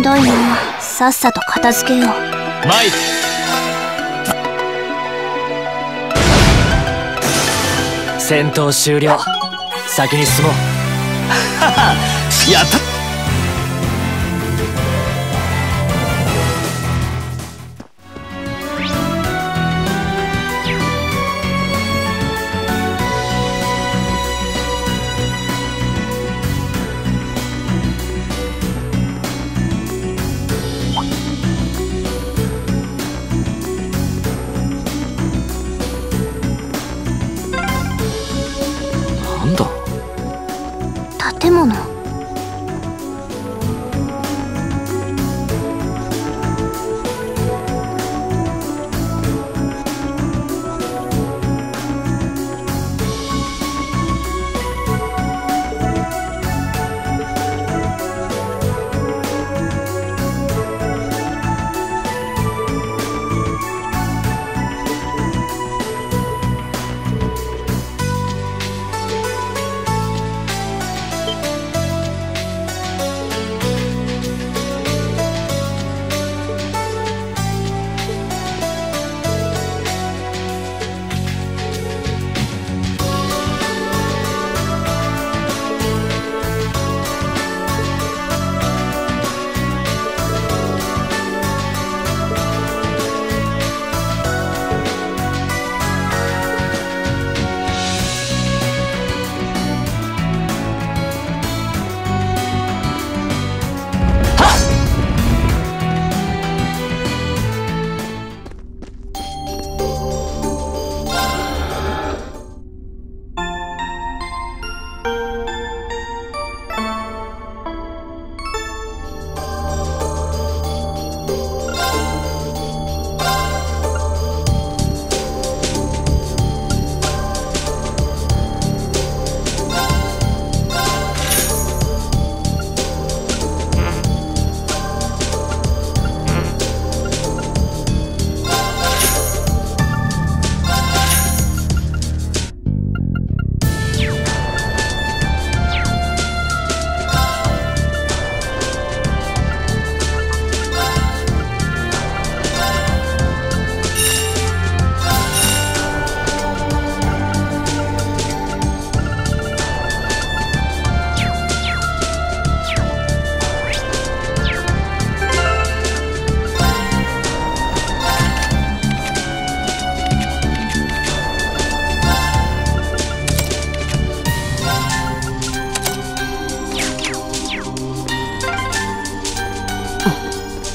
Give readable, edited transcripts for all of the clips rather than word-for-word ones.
んどいな。さっさと片付けよう。マイク。戦闘終了。先に進もう。やった。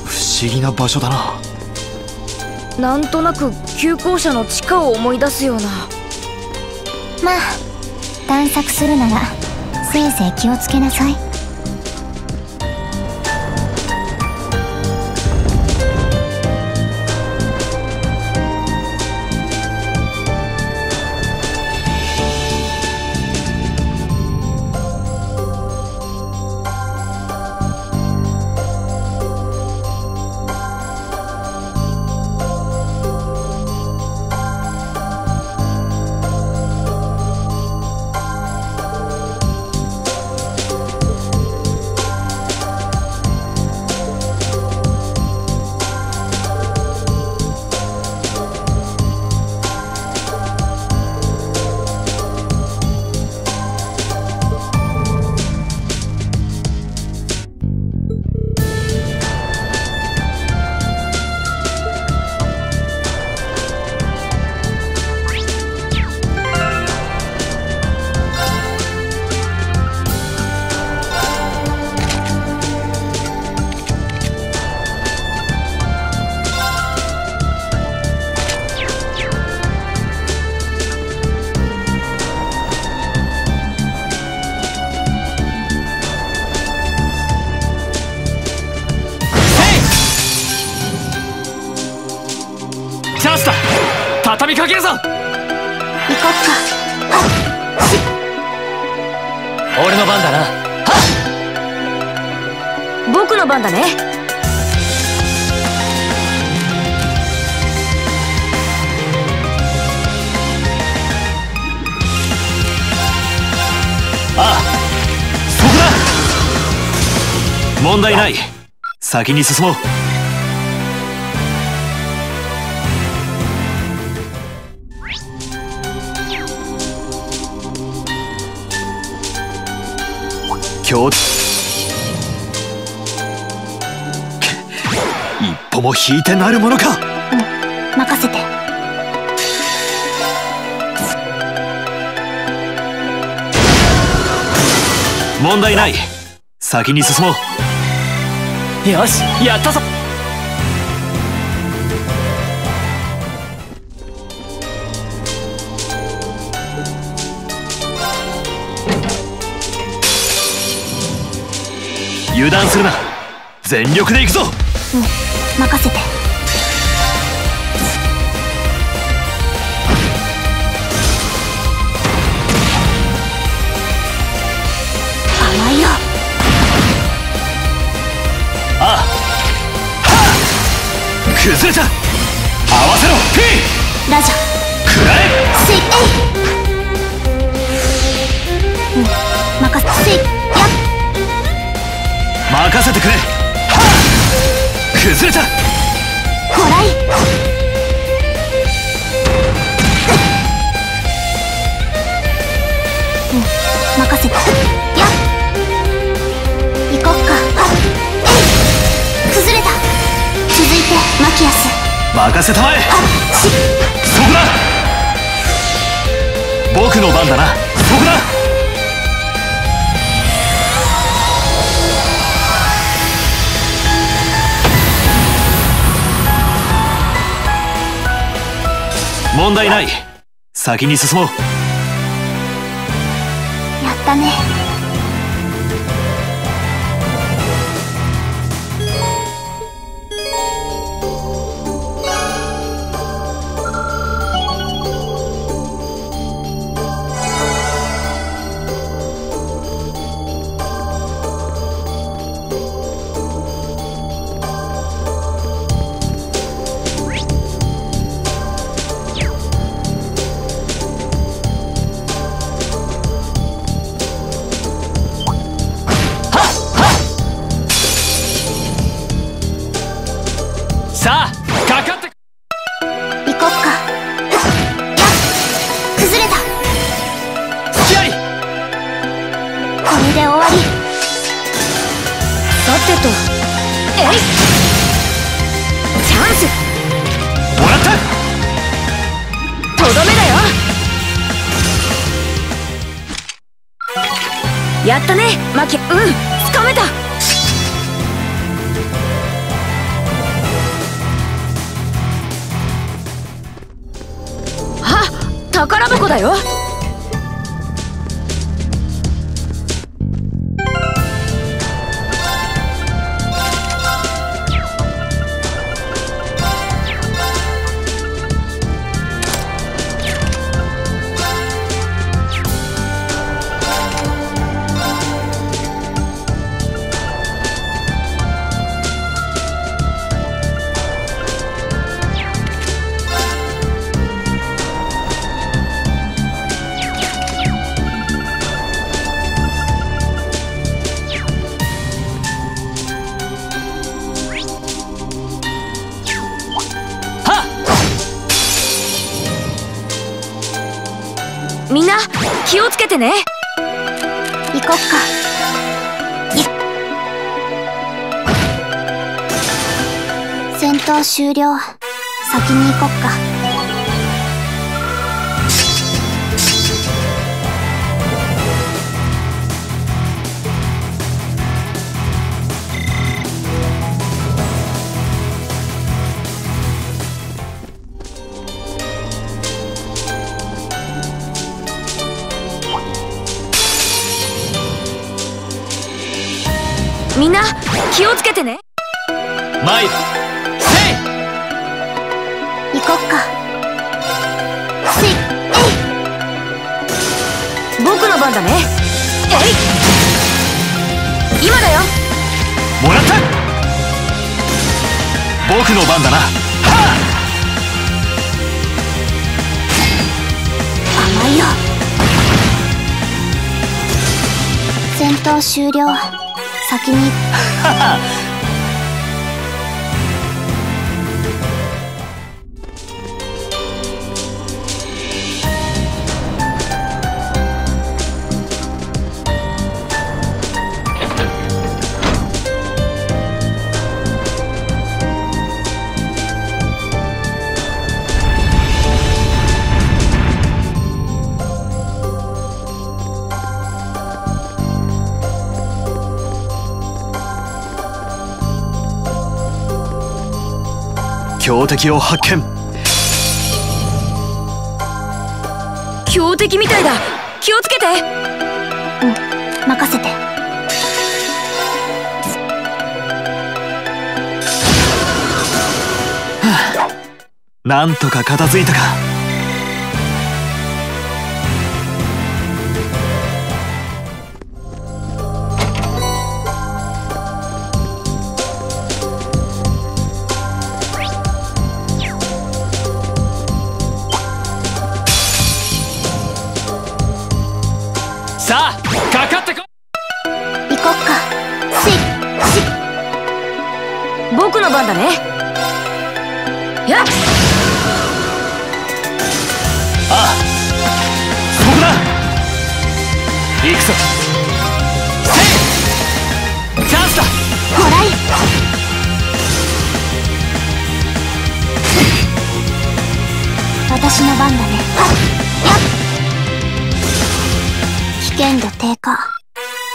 不思議な場所だな。なんとなく旧校舎の地下を思い出すような。まあ探索するならせいぜい気をつけなさい。畳みかけるぞ。行こっか。俺の番だな。はっ、僕の番だね。ああ、そこだ。問題ない。先に進もう。一歩も引いてなるものか。任せて。問題ない。先に進もう。よし、やったぞ。油断するな。全力で行くぞ。任せて。甘いよ。ああ、崩れた。合わせろ。ピーラジャ食らえ。スイッ、任せ。スイッ、やっ、任せてくれ。崩れた。ほらい。任せて。やっ、行こっか。崩れた。続いてマキアス。任せたまえ。そこだ。僕の番だな。そこだ。問題ない。先に進もう。やったね。やったね、マキ。掴めた。あ、宝箱だよ。みんな気をつけてね。行こっか。戦闘終了。先に行こっか。みんな気をつけてね。マイル、セイ。行こっか。セイ、えい。僕の番だね。えい。今だよ。もらった。僕の番だな。はあ。甘いよ。戦闘終了。先に強敵を発見。強敵みたいだ、気をつけて。うん、任せて。はあ、なんとか片付いたか。さあ、かかってこい。行こっか。僕の番だね。やっ、ああ、そこだ。行くぞ。チャンスだ。ほらい。私の番だね。やっ、限度低下。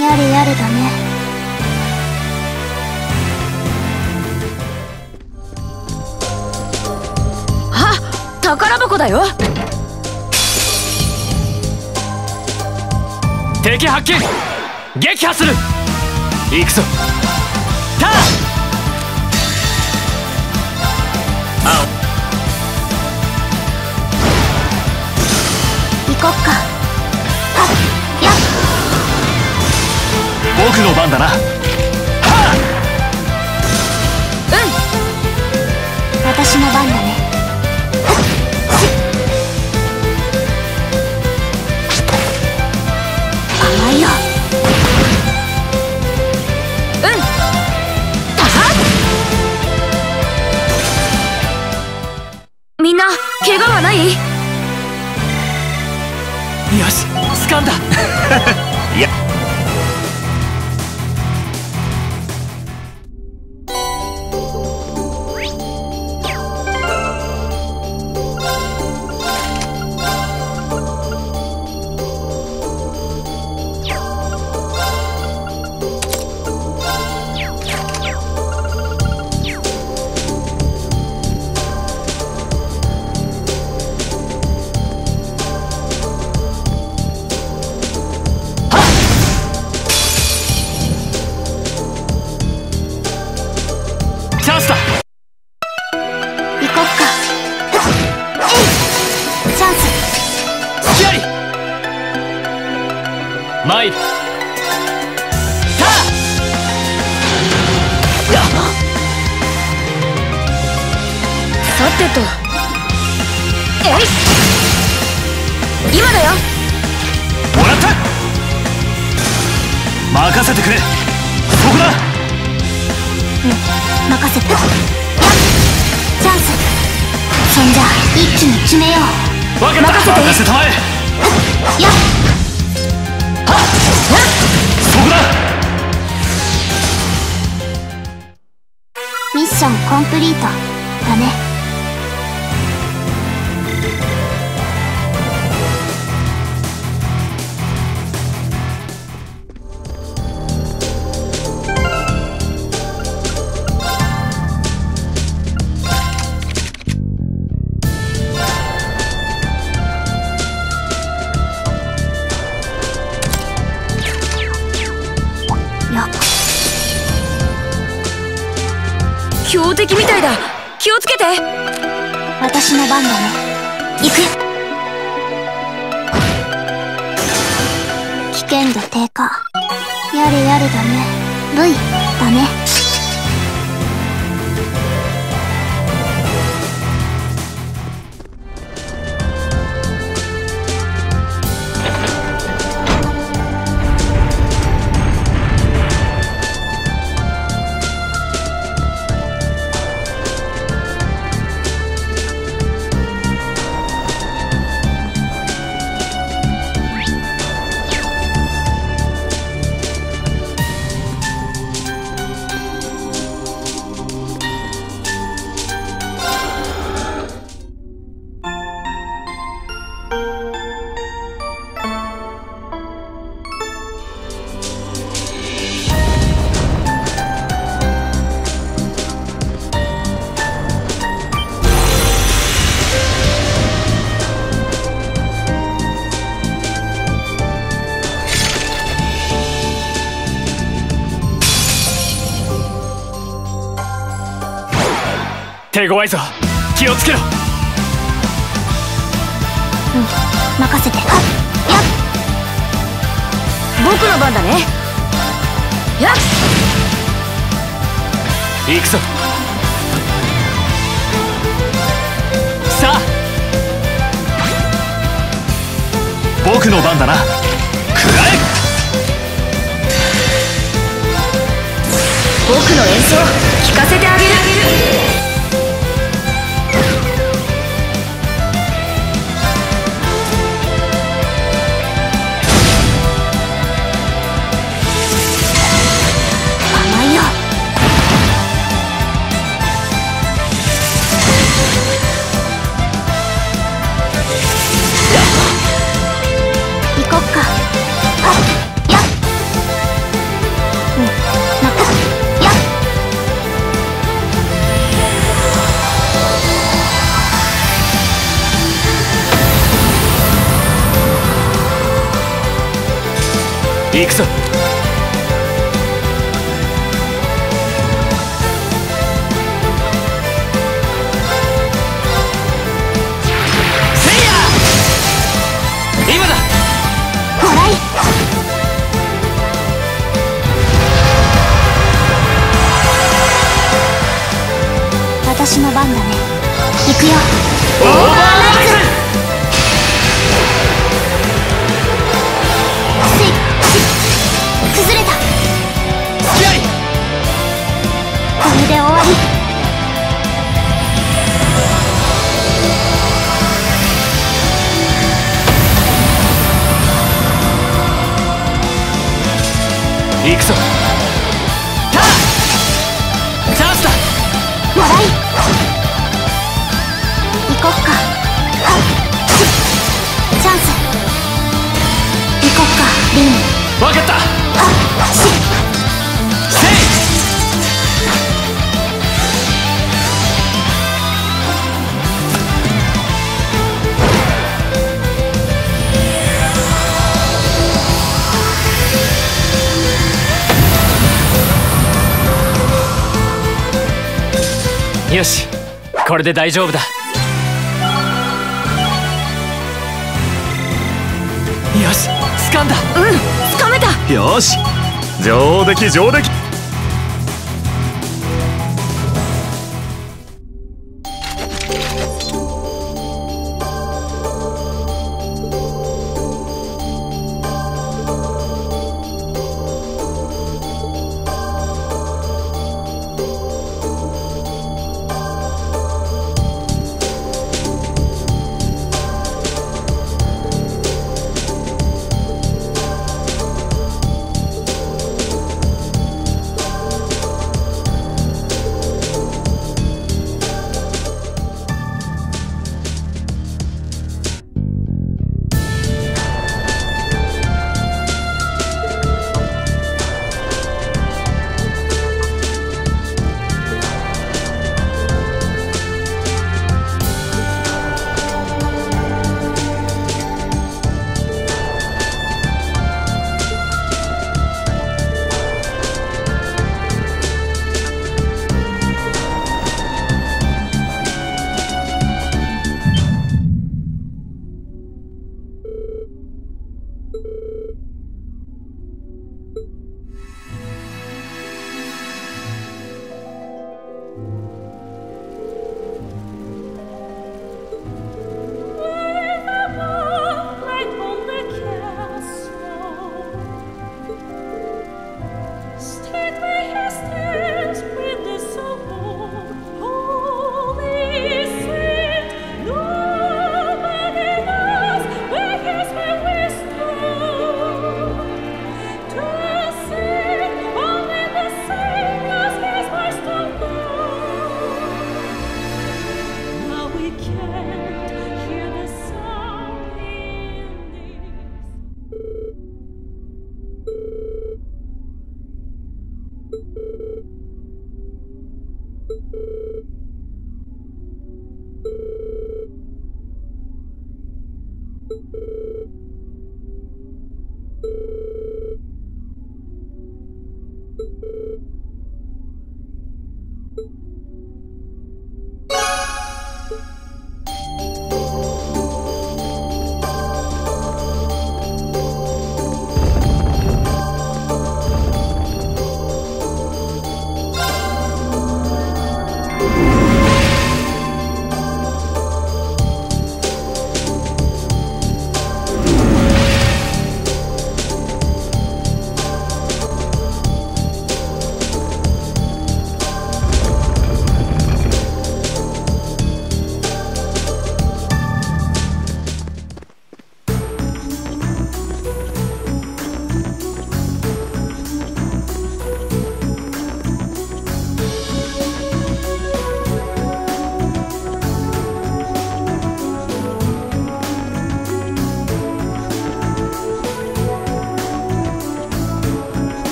やれやれだね。あ、宝箱だよ。敵発見。撃破する。行くぞ。ターン。行こっか。僕の番だな。はあ、うん、私の番だね。甘いよ。うん、たはっ。みんな怪我はない？よし、掴んだ。いや、参る。タさてと、えい、今だよ。もらった。任せてくれ。そこだ。うん、任せて。チャンス。そんじゃ一気に決めよう。分かった。任せたまえ。やっ、ミッションコンプリートだね。強敵みたいだ、気をつけて。私の番だね。行くよ。危険度低下。やれやれだね。 V だね。手強いぞ、気をつけろ。うん、任せて。はっ、やっ、僕の番だね。やっ、行くぞ。さあ、僕の番だな。食らえ。僕の演奏聞かせてあげる。甘いよ。行こっか。あ、やっ、うん、また。行くぞ。せいや、今だ。ほらい。私の番だね。行くよ。オーバーライズ。行くぞ。ターン、チャンスだ。もらい。行こっか。チャンス。行こっか、リン。分かった。よし、これで大丈夫だ。よし、掴んだ。うん、掴めた。よし、上出来、上出来。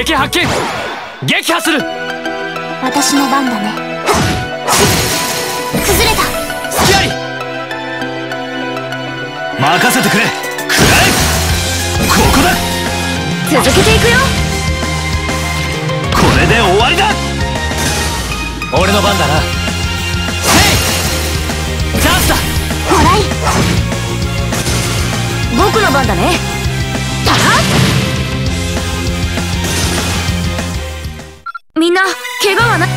敵発見、撃破する。私の番だね。崩れた。スキャリー、任せてくれ。食らえ。ここだ。続けていくよ。これで終わりだ。俺の番だな。せい、チャンスだ。もらい。僕の番だね。みんな怪我はない。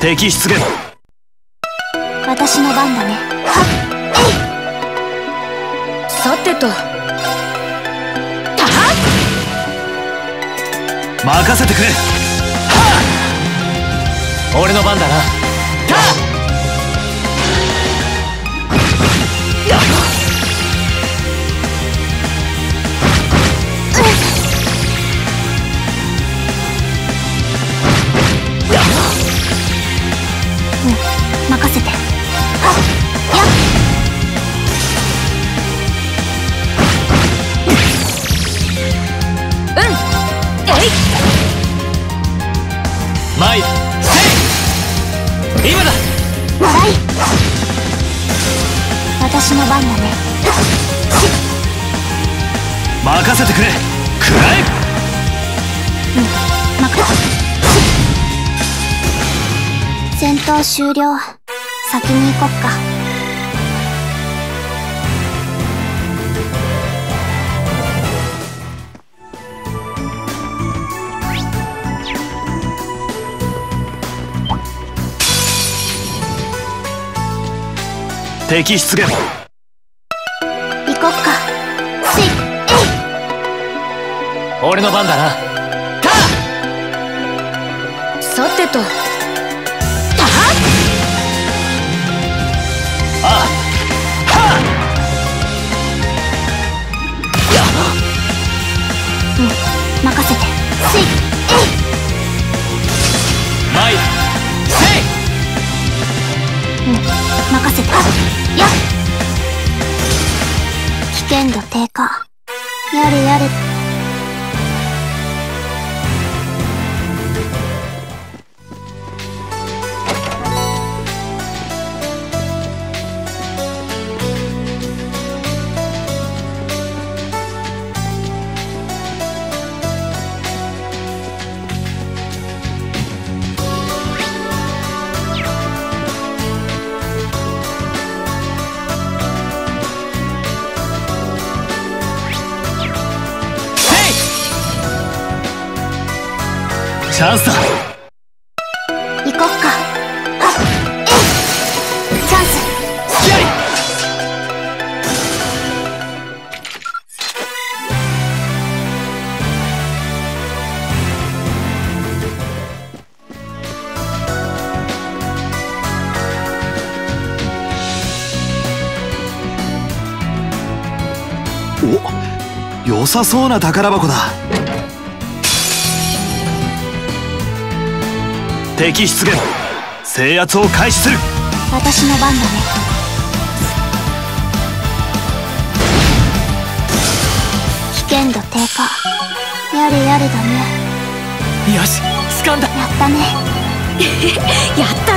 敵出現。私の番だね。はっ、さてと。任せてくれ。はあ、俺の番だな。うん、任せて。はい、今だ。笑い。私の番だね。任せてくれ。くらえ。うん、戦闘終了。先に行こっか。敵出現。行こっか。スイッ、俺の番だな。た、さてと。たはあはやっ、うん、任せて。スイッ、まい。せい、うん、任せて。やっ、危険度低下。やれやれ。チャンスだ。行こっか。えい、チャンス。やり。お、良さそうな宝箱だ。敵出現。制圧を開始する。私の番だね。危険度低下。やれやれだね。よし、掴んだ。やったね。やった。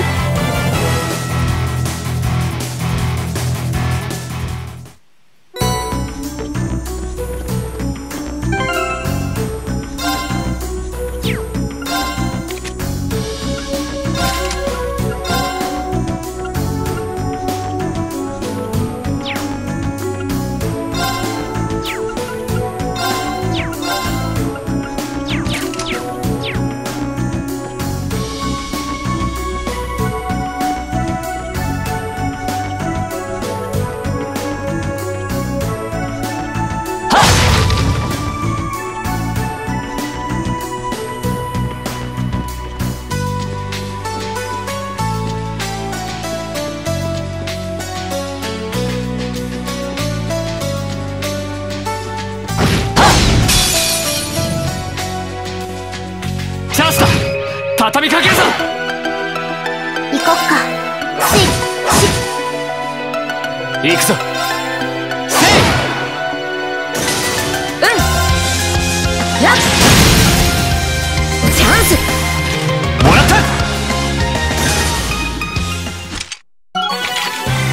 畳みかけるぞ。行こっか。行くぞ。せい。うん。ラッ。チャンス。もらっ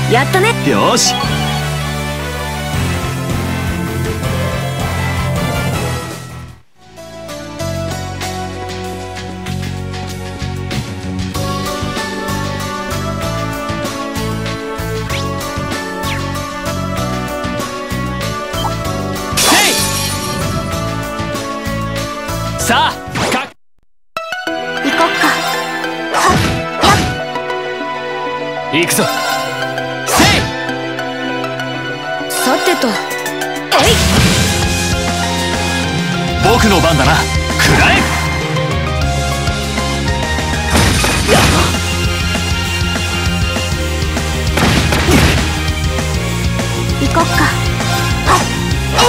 た。やったね。よし。さあ、かっ行こっか。はっ行くぞ。せい。さてと、えい。僕の番だな。くらえ。行こっか。はっえい。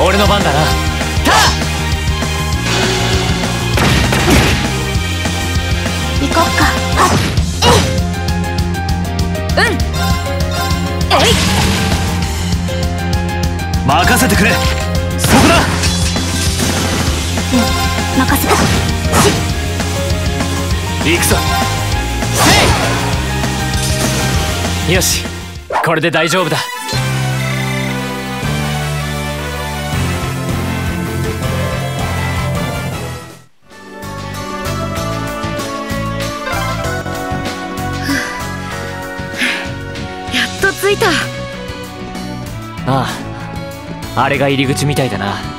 俺の番だな。た行こっか。はっえい。うん。えい。任せてくれ。そこだ。うん、任せた。行くぞ。せい。よし、これで大丈夫だ。ああ、あれが入り口みたいだな。